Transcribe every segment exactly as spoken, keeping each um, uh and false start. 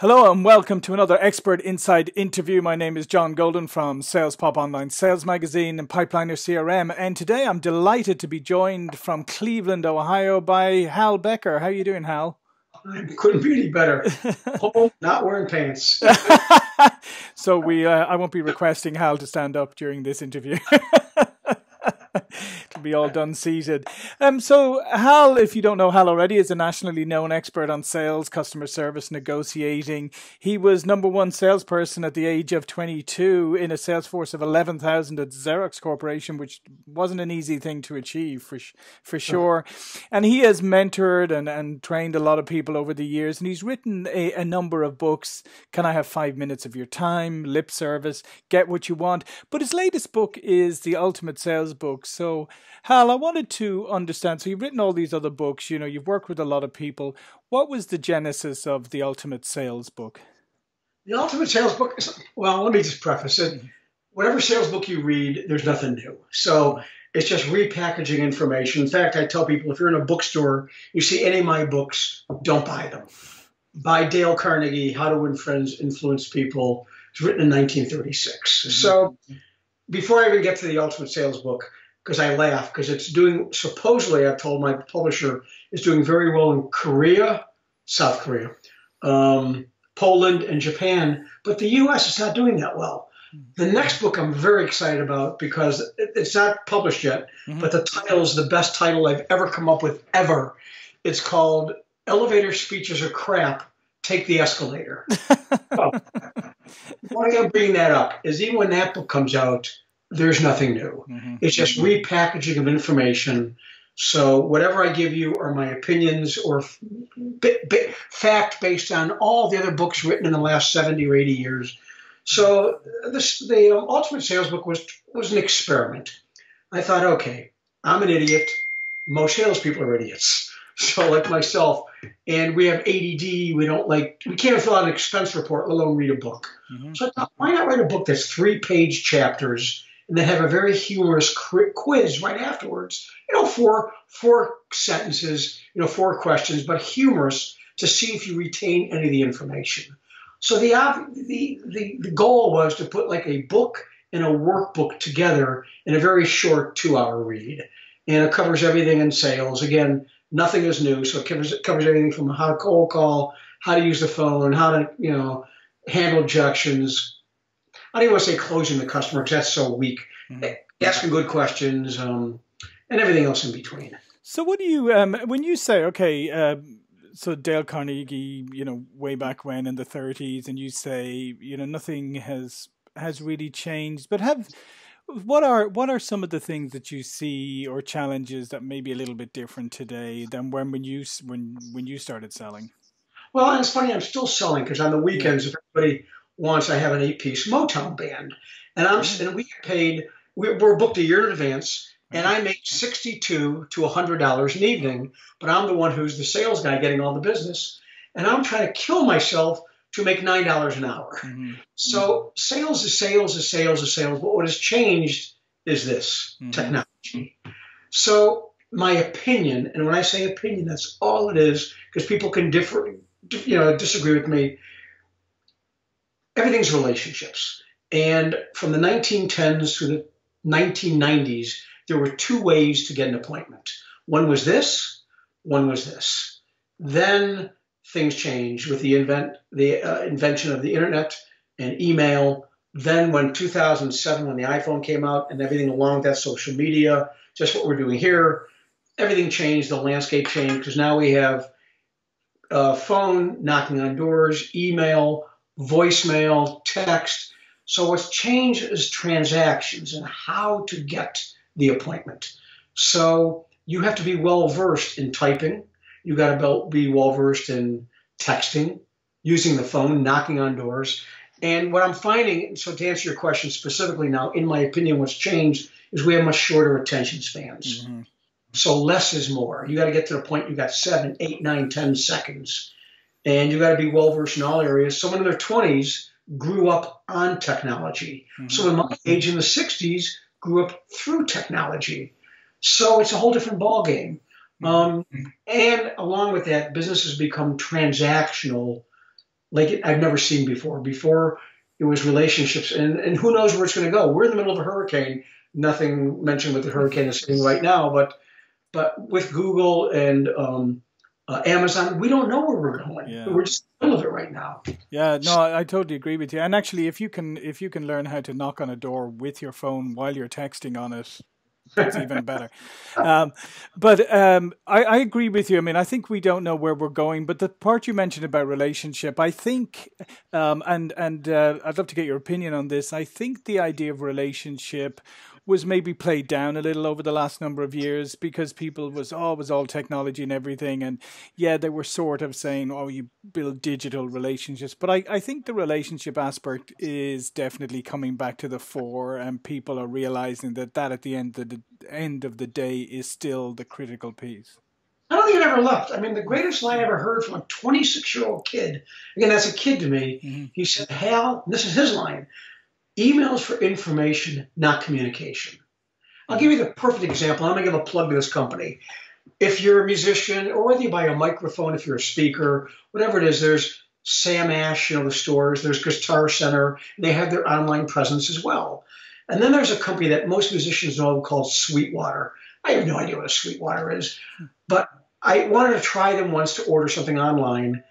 Hello and welcome to another Expert Inside interview. My name is John Golden from SalesPop Online Sales Magazine and Pipeliner C R M, and today I'm delighted to be joined from Cleveland, Ohio by Hal Becker. How are you doing, Hal? Couldn't be any better. Home, not wearing pants. So we, uh, I won't be requesting Hal to stand up during this interview. It'll be all done seated. Um, so Hal, if you don't know Hal already, is a nationally known expert on sales, customer service, negotiating. He was number one salesperson at the age of twenty-two in a sales force of eleven thousand at Xerox Corporation, which wasn't an easy thing to achieve for, for sure. And he has mentored and, and trained a lot of people over the years. And he's written a, a number of books. Can I Have Five Minutes of Your Time? Lip Service, Get What You Want. But his latest book is The Ultimate Sales Book. So, Hal, I wanted to understand, so you've written all these other books, you know, you've worked with a lot of people. What was the genesis of The Ultimate Sales Book? The Ultimate Sales Book is, well, let me just preface it. Whatever sales book you read, there's nothing new. So it's just repackaging information. In fact, I tell people, if you're in a bookstore, you see any of my books, don't buy them. Buy Dale Carnegie, How to Win Friends, Influence People. It's written in nineteen thirty-six. Mm-hmm. So before I even get to The Ultimate Sales Book, because I laugh, because it's doing, supposedly, I've told my publisher, it's doing very well in Korea, South Korea, um, Poland, and Japan. But the U S is not doing that well. The next book I'm very excited about, because it's not published yet, mm-hmm. but the title is the best title I've ever come up with, ever. It's called Elevator Speeches Are Crap, Take the Escalator. Oh. Why I'm bringing that up is even when that book comes out, there's nothing new. Mm-hmm. It's just repackaging of information. So whatever I give you are my opinions or fact based on all the other books written in the last seventy or eighty years. So this, the Ultimate Sales Book was, was an experiment. I thought, okay, I'm an idiot. Most salespeople are idiots. So like myself, and we have A D D, we don't like, we can't fill out an expense report, let alone read a book. Mm-hmm. So I thought, why not write a book that's three page chapters and then have a very humorous quiz right afterwards, you know, four, four sentences, you know, four questions, but humorous to see if you retain any of the information. So the, the, the, the goal was to put like a book and a workbook together in a very short two hour read. And it covers everything in sales. Again, nothing is new. So it covers, it covers everything from how to cold call, how to use the phone, how to, you know, handle objections, I don't even want to say closing the customer because that's so weak. Mm-hmm. Asking good questions um, and everything else in between. So what do you, um, when you say, okay, uh, so Dale Carnegie, you know, way back when in the thirties, and you say, you know, nothing has has really changed, but have, what are, what are some of the things that you see or challenges that may be a little bit different today than when, when, you, when, when you started selling? Well, and it's funny, I'm still selling because on the weekends, yeah. if everybody... Once I have an eight-piece Motown band, and I'm and we get paid. We're, we're booked a year in advance, and I make sixty-two to a hundred dollars an evening. But I'm the one who's the sales guy getting all the business, and I'm trying to kill myself to make nine dollars an hour. Mm-hmm. So sales is sales is sales is sales. But what has changed is this mm-hmm. technology. So my opinion, and when I say opinion, that's all it is, because people can differ, you know, disagree with me. Everything's relationships. And from the nineteen tens through the nineteen nineties, there were two ways to get an appointment. One was this, one was this. Then things changed with the, invent, the uh, invention of the internet and email. Then when two thousand seven, when the iPhone came out and everything along with that, social media, just what we're doing here, everything changed, the landscape changed, because now we have uh, phone, knocking on doors, email, voicemail, text. So what's changed is transactions and how to get the appointment. So you have to be well-versed in typing. You got to be well-versed in texting, using the phone, knocking on doors. And what I'm finding, so to answer your question specifically now, in my opinion, what's changed is we have much shorter attention spans. Mm-hmm. So less is more. You got to get to the point you've got seven, eight, nine, ten seconds. And you got to be well-versed in all areas. Someone in their twenties grew up on technology. Mm-hmm. Someone my age in the sixties grew up through technology. So it's a whole different ballgame. Um, and along with that, business has become transactional like I've never seen before. Before, it was relationships, and, and who knows where it's going to go. We're in the middle of a hurricane. Nothing mentioned what the hurricane is doing right now, but but with Google and um, uh, Amazon, we don't know where we're going. Yeah. We're just in the middle of it right now. Yeah, no, I, I totally agree with you. And actually, if you can if you can learn how to knock on a door with your phone while you're texting on it, it's even better. Um, but um, I, I agree with you. I mean, I think we don't know where we're going. But the part you mentioned about relationship, I think, um, and, and uh, I'd love to get your opinion on this. I think the idea of relationship was maybe played down a little over the last number of years because people was, oh, it was all technology and everything. And yeah, they were sort of saying, oh, you build digital relationships. But I, I think the relationship aspect is definitely coming back to the fore, and people are realizing that that at the end of the end of the day is still the critical piece. I don't think it ever left. I mean, the greatest line I ever heard from a twenty-six-year-old kid, again, that's a kid to me, mm-hmm. He said, Hal, this is his line, emails for information, not communication. I'll give you the perfect example. I'm going to give a plug to this company. If you're a musician, or whether you buy a microphone, if you're a speaker, whatever it is, there's Sam Ash, you know, the stores, there's Guitar Center, and they have their online presence as well. And then there's a company that most musicians know called Sweetwater. I have no idea what a Sweetwater is, but I wanted to try them once to order something online.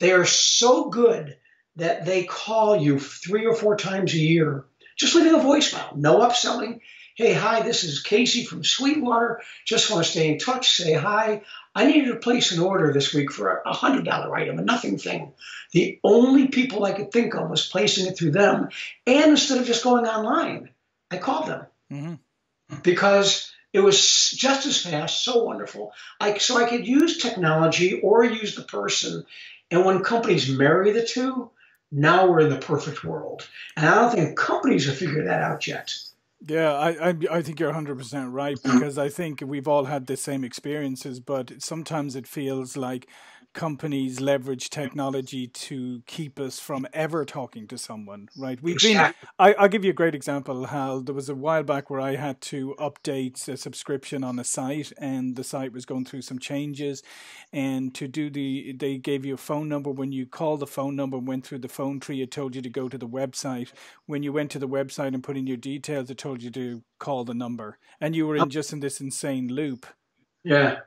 They are so good that they call you three or four times a year, just leaving a voicemail, no upselling. Hey, hi, this is Casey from Sweetwater. Just want to stay in touch, say hi. I needed to place an order this week for a one hundred dollar item, a nothing thing. The only people I could think of was placing it through them. And instead of just going online, I called them mm-hmm. because it was just as fast, so wonderful. I, so I could use technology or use the person. And when companies marry the two, now we're in the perfect world. And I don't think companies have figured that out yet. Yeah, I, I, I think you're one hundred percent right, because I think we've all had the same experiences, but sometimes it feels like companies leverage technology to keep us from ever talking to someone, right? We've been, I, I'll give you a great example, Hal. There was a while back where I had to update a subscription on a site, and the site was going through some changes. And to do the, they gave you a phone number. When you called the phone number and went through the phone tree, it told you to go to the website. When you went to the website and put in your details, it told you to call the number. And you were in just in this insane loop. Yeah.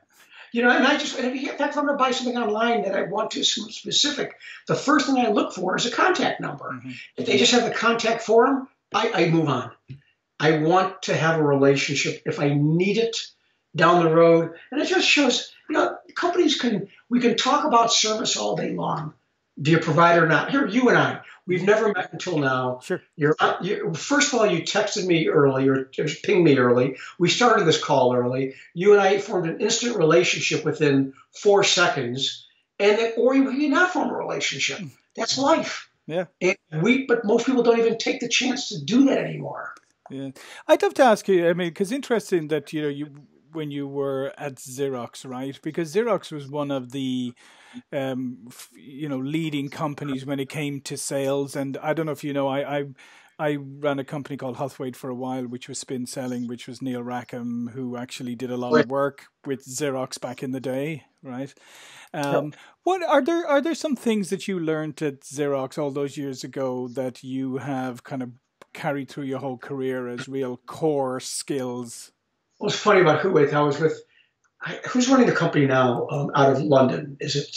You know, and I just, in fact, if I'm going to buy something online that I want to specific, the first thing I look for is a contact number. Mm-hmm. If they just have the contact form, I, I move on. I want to have a relationship if I need it down the road. And it just shows, you know, companies can, we can talk about service all day long, be a provider or not. Here, you and I, we've never met until now. Sure. You're, you're, first of all, you texted me early or pinged me early. We started this call early. You and I formed an instant relationship within four seconds, and then, or you did not form a relationship. That's life. Yeah. And we, but most people don't even take the chance to do that anymore. Yeah. I'd love to ask you, I mean, because interesting that, you know, you, when you were at Xerox, right? Because Xerox was one of the, um, you know, leading companies when it came to sales. And I don't know if you know, I, I, I ran a company called Huthwaite for a while, which was Spin Selling, which was Neil Rackham, who actually did a lot of work with Xerox back in the day, right? Um, what are there? Are there some things that you learned at Xerox all those years ago that you have kind of carried through your whole career as real core skills? What's funny about Huthwaite, I was with, I, who's running the company now um, out of London? Is it?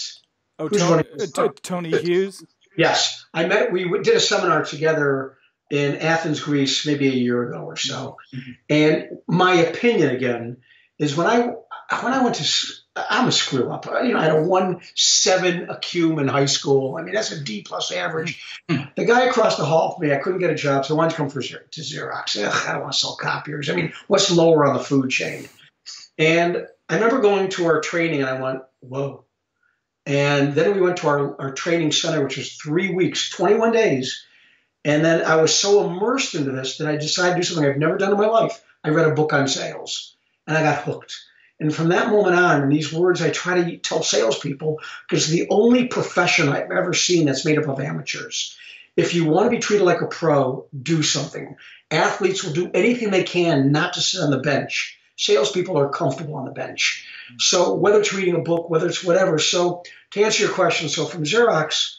Oh, Tony, uh, Tony Hughes? Yes. I met, we did a seminar together in Athens, Greece, maybe a year ago or so. Mm-hmm. And my opinion, again, is when I, when I went to, I'm a screw up. You know, I had a one seven accum in high school. I mean, that's a D plus average. Mm-hmm. The guy across the hall from me, I couldn't get a job, so I wanted to come for, to Xerox. Ugh, I don't want to sell copiers. I mean, what's lower on the food chain? And I remember going to our training, and I went, whoa. And then we went to our, our training center, which was three weeks, twenty-one days. And then I was so immersed into this that I decided to do something I've never done in my life. I read a book on sales, and I got hooked. And from that moment on, and these words I try to tell salespeople, because the only profession I've ever seen that's made up of amateurs. If you want to be treated like a pro, do something. Athletes will do anything they can not to sit on the bench. Salespeople are comfortable on the bench. So whether it's reading a book, whether it's whatever. So to answer your question, so from Xerox,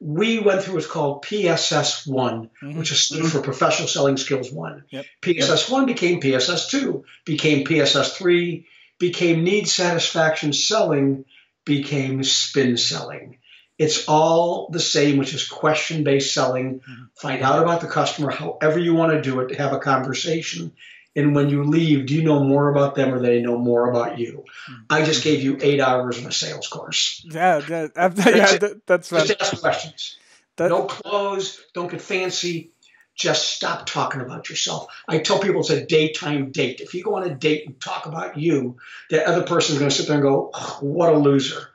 we went through what's called P S S one, mm-hmm. which is stood for Professional Selling Skills one. Yep. P S S one yep. became P S S two, became P S S three, became Need Satisfaction Selling, became Spin Selling. It's all the same, which is question-based selling. Mm-hmm. Find out about the customer, however you want to do it, to have a conversation. And when you leave, do you know more about them or they know more about you? Mm-hmm. I just gave you eight hours in a sales course. Yeah, yeah, that's, yeah that, that's right. Just ask questions. That, don't close. Don't get fancy. Just stop talking about yourself. I tell people it's a daytime date. If you go on a date and talk about you, the other person is going to sit there and go, oh, what a loser.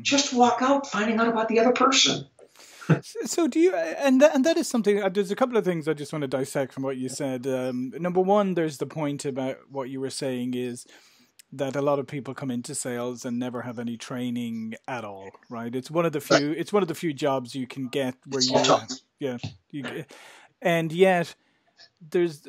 Just walk out finding out about the other person. So do you, and that, and that is something, there's a couple of things I just want to dissect from what you said. Um, number one, there's the point about what you were saying is that a lot of people come into sales and never have any training at all, right? It's one of the few, it's one of the few jobs you can get where you, yeah, you, and yet there's,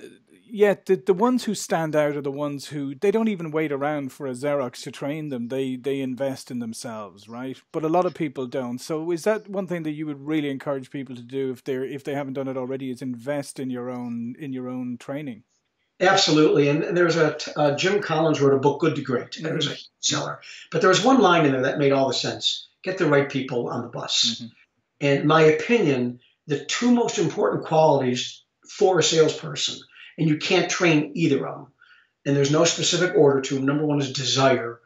yet the, the ones who stand out are the ones who, they don't even wait around for a Xerox to train them. They they invest in themselves, right? But a lot of people don't. So is that one thing that you would really encourage people to do if they're if they haven't done it already, is invest in your own in your own training? Absolutely. And there's a, uh, Jim Collins wrote a book, Good to Great. It was a seller. But there was one line in there that made all the sense. Get the right people on the bus. Mm-hmm. And my opinion, the two most important qualities for a salesperson, and you can't train either of them, and there's no specific order to them. Number one is desire.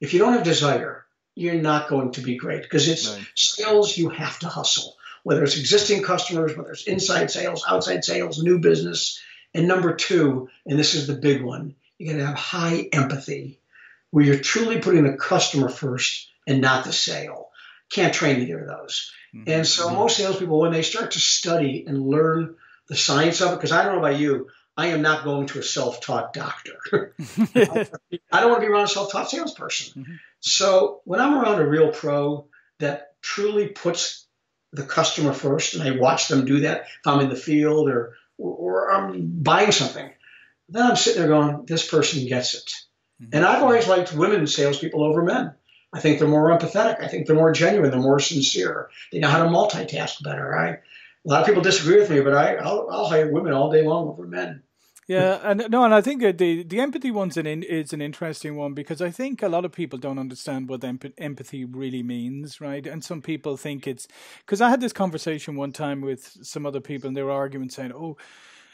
If you don't have desire, you're not going to be great, because it's right. Sales, you have to hustle, whether it's existing customers, whether it's inside sales, outside sales, new business. And number two, and this is the big one, you got to have high empathy, where you're truly putting the customer first and not the sale. Can't train either of those. Mm-hmm. And so mm-hmm. most salespeople, when they start to study and learn the science of it, because I don't know about you, I am not going to a self-taught doctor. I don't want to be around a self-taught salesperson. Mm-hmm. So when I'm around a real pro that truly puts the customer first, and I watch them do that, if I'm in the field or, or, or I'm buying something, then I'm sitting there going, this person gets it. Mm-hmm. And I've always liked women salespeople over men. I think they're more empathetic. I think they're more genuine. They're more sincere. They know how to multitask better, right? A lot of people disagree with me, but I, I'll, I'll hire women all day long over men. Yeah, and no, and I think the the empathy one's an is an interesting one, because I think a lot of people don't understand what emp empathy really means, right? And some people think it's, because I had this conversation one time with some other people, and they were arguing, saying, "Oh,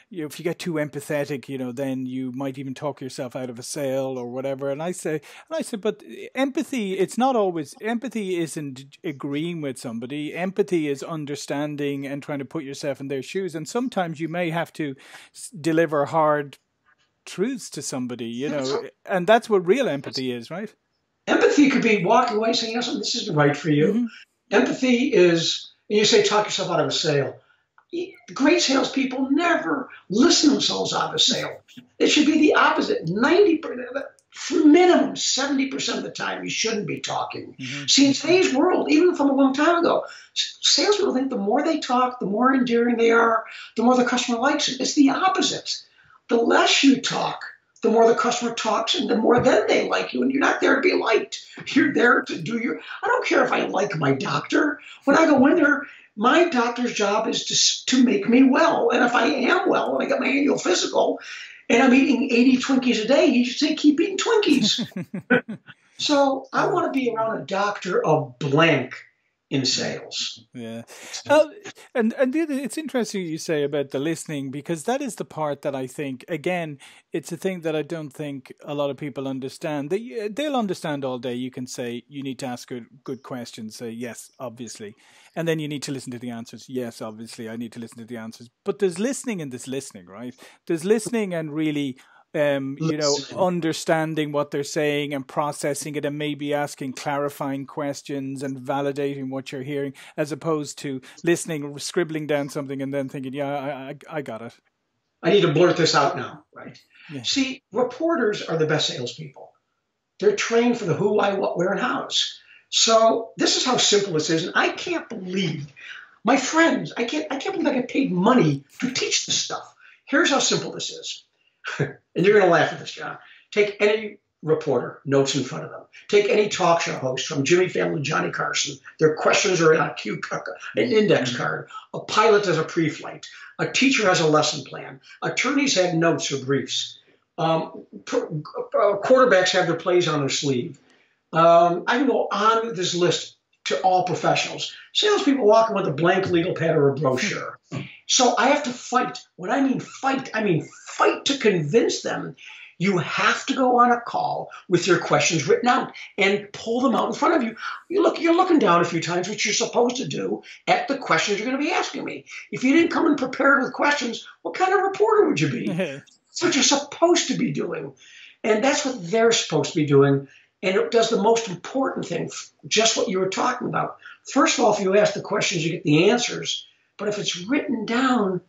you know, if you get too empathetic, you know, then you might even talk yourself out of a sale or whatever." And I say, and I said, but empathy, it's not always, empathy isn't agreeing with somebody. Empathy is understanding and trying to put yourself in their shoes. And sometimes you may have to deliver hard truths to somebody, you know, and that's what real empathy is, right? Empathy could be walking away saying, yes, this isn't right for you. Mm-hmm. Empathy is, and you say, talk yourself out of a sale. Great salespeople never listen themselves out of a sale. It should be the opposite. ninety percent, minimum seventy percent of the time, you shouldn't be talking. Mm-hmm. See, in today's world, even from a long time ago, salespeople think the more they talk, the more endearing they are, the more the customer likes it. It's the opposite. The less you talk, the more the customer talks, and the more then they like you, and you're not there to be liked. You're there to do your, I don't care if I like my doctor. When I go in there, my doctor's job is to, to make me well. And if I am well, and I got my annual physical, and I'm eating eighty Twinkies a day, he should say, keep eating Twinkies. So I want to be around a doctor of blank in sales. Yeah. Uh, and and it's interesting you say about the listening, because that is the part that I think, again, it's a thing that I don't think a lot of people understand. They, they'll understand all day. You can say, you need to ask good, good questions. Say, yes, obviously. And then you need to listen to the answers. Yes, obviously, I need to listen to the answers. But there's listening and there's listening, right? There's listening and really, um, you know, understanding what they're saying and processing it, and maybe asking clarifying questions and validating what you're hearing, as opposed to listening, scribbling down something, and then thinking, yeah, I, I, I got it. I need to blurt this out now, right? Yeah. See, reporters are the best salespeople. They're trained for the who, why, what, where, and hows. So this is how simple this is, and I can't believe, my friends, I can't, I can't believe I get paid money to teach this stuff. Here's how simple this is, and you're going to laugh at this, John. Take any reporter, notes in front of them. Take any talk show host from Jimmy Fallon and Johnny Carson. Their questions are in a cue, an index card. A pilot has a pre-flight. A teacher has a lesson plan. Attorneys have notes or briefs. Um, quarterbacks have their plays on their sleeve. Um, I can go on with this list to all professionals. Salespeople walking with a blank legal pad or a brochure. So I have to fight. When I mean fight, I mean fight to convince them you have to go on a call with your questions written out and pull them out in front of you. You look, you're looking down a few times, which you're supposed to do, at the questions you're going to be asking me. If you didn't come in prepared with questions, what kind of reporter would you be? That's what you're supposed to be doing. And that's what they're supposed to be doing. And it does the most important thing, just what you were talking about. First of all, if you ask the questions, you get the answers. But if it's written down,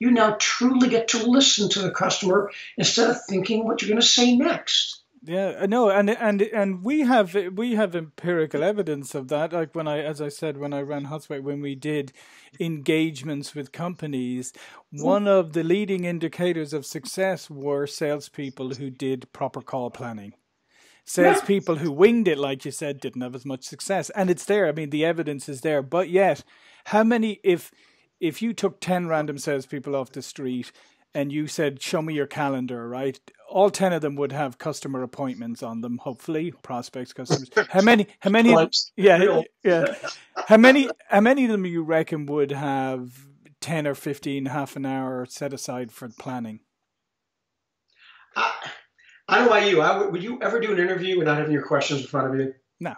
you now truly get to listen to the customer instead of thinking what you're going to say next. Yeah, no, and and and we have we have empirical evidence of that. Like when I, as I said, when I ran Huthwaite, when we did engagements with companies, one of the leading indicators of success were salespeople who did proper call planning. Salespeople who winged it, like you said, didn't have as much success. And it's there. I mean, the evidence is there. But yet, how many if If you took ten random salespeople off the street and you said, show me your calendar, right? All ten of them would have customer appointments on them, hopefully, prospects, customers. How many, how many, yeah, yeah. How many, how many of them you reckon would have ten or fifteen, half an hour set aside for planning? Uh, I don't know about you. I would, would you ever do an interview without having your questions in front of you? No.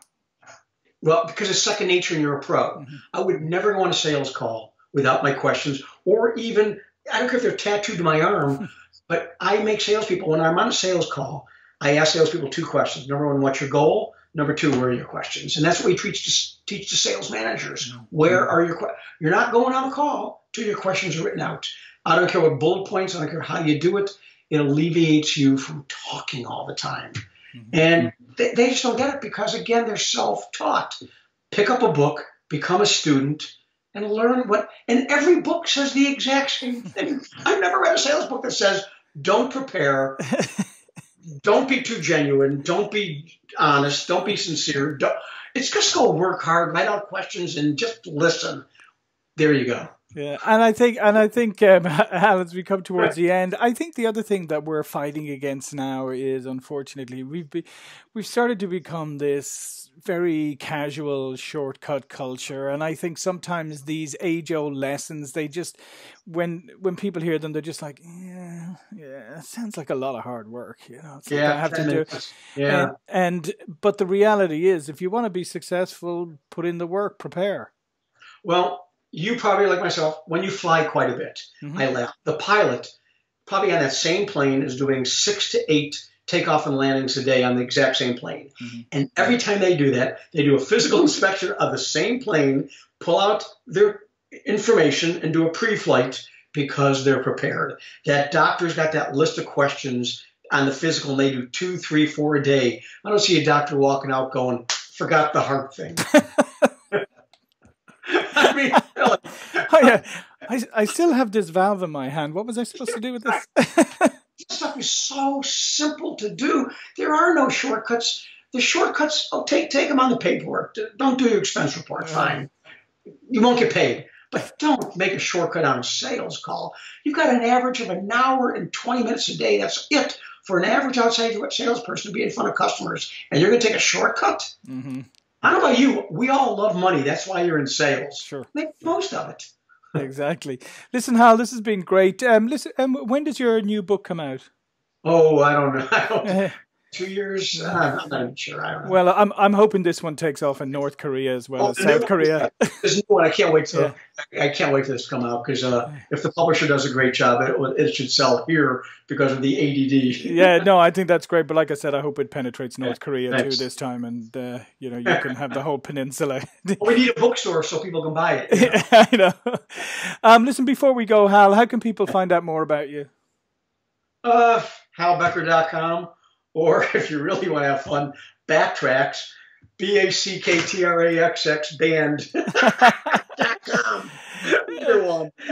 Well, because it's second nature and you're a pro. Mm-hmm. I would never go on a sales call without my questions, or even, I don't care if they're tattooed to my arm, but I make salespeople, when I'm on a sales call, I ask salespeople two questions. Number one, what's your goal? Number two, where are your questions? And that's what we teach to, teach to sales managers. Where are your questions? You're not going on a call till your questions are written out. I don't care what bullet points, I don't care how you do it, it alleviates you from talking all the time. Mm-hmm. And they, they just don't get it because, again, they're self-taught. Pick up a book, become a student, and learn what, and every book says the exact same thing. I've never read a sales book that says, don't prepare, don't be too genuine, don't be honest, don't be sincere. Don't. It's just go work hard, write out questions, and just listen. There you go. Yeah, and I think, and I think, um, as we come towards the end, I think the other thing that we're fighting against now is, unfortunately, we've be, we've started to become this very casual, shortcut culture, and I think sometimes these age-old lessons, they just, when when people hear them, they're just like, yeah, yeah, it sounds like a lot of hard work, you know. It's yeah, like I have to do it. Yeah, and, and but the reality is, if you want to be successful, put in the work, prepare. Well, you probably, like myself, when you fly quite a bit, mm-hmm. I laugh. The pilot, probably on that same plane, is doing six to eight takeoff and landings a day on the exact same plane. Mm-hmm. And every time they do that, they do a physical inspection of the same plane, pull out their information, and do a pre-flight because they're prepared. That doctor's got that list of questions on the physical, and they do two, three, four a day. I don't see a doctor walking out going, forgot the heart thing. I mean, really. oh, yeah. I, I still have this valve in my hand. What was I supposed to do with this? This stuff is so simple to do. There are no shortcuts. The shortcuts, oh, take, take them on the paperwork. Don't do your expense report. Fine. You won't get paid. But don't make a shortcut on a sales call. You've got an average of an hour and twenty minutes a day. That's it for an average outside salesperson to be in front of customers. And you're going to take a shortcut? Mm-hmm. I don't know about you. We all love money. That's why you're in sales. Sure. Make the most of it. Exactly. Listen, Hal, this has been great. Um, listen, um, when does your new book come out? Oh, I don't know. I don't, two years? Uh, I'm not sure. I don't know. Well, I'm, I'm hoping this one takes off in North Korea as well oh, as South Korea. This new one, I can't wait to, yeah. I can't wait for this to come out because uh, if the publisher does a great job, it, it should sell here because of the A D D. Yeah, no, I think that's great. But like I said, I hope it penetrates North yeah, Korea thanks. too this time. And, uh, you know, you can have the whole peninsula. Well, we need a bookstore so people can buy it. You know? I know. Um, listen, before we go, Hal, how can people find out more about you? Uh, Hal Becker dot com. Or if you really want to have fun, BACKTRAXX, B A C K T R A X X band dot com.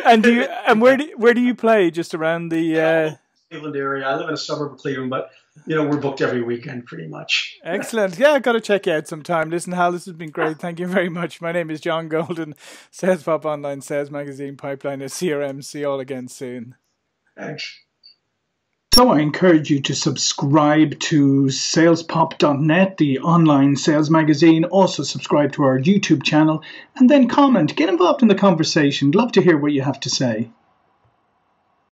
And do you and where do where do you play? Just around the uh... Cleveland area. I live in a suburb of Cleveland, but you know, we're booked every weekend pretty much. Excellent. Yeah, I've got to check you out sometime. Listen, Hal, this has been great. Thank you very much. My name is John Golden, SalesPop Online, Sales Magazine, Pipeliner C R M. See you all again soon. Thanks. So I encourage you to subscribe to salespop dot net, the online sales magazine. Also subscribe to our YouTube channel and then comment. Get involved in the conversation. Love to hear what you have to say.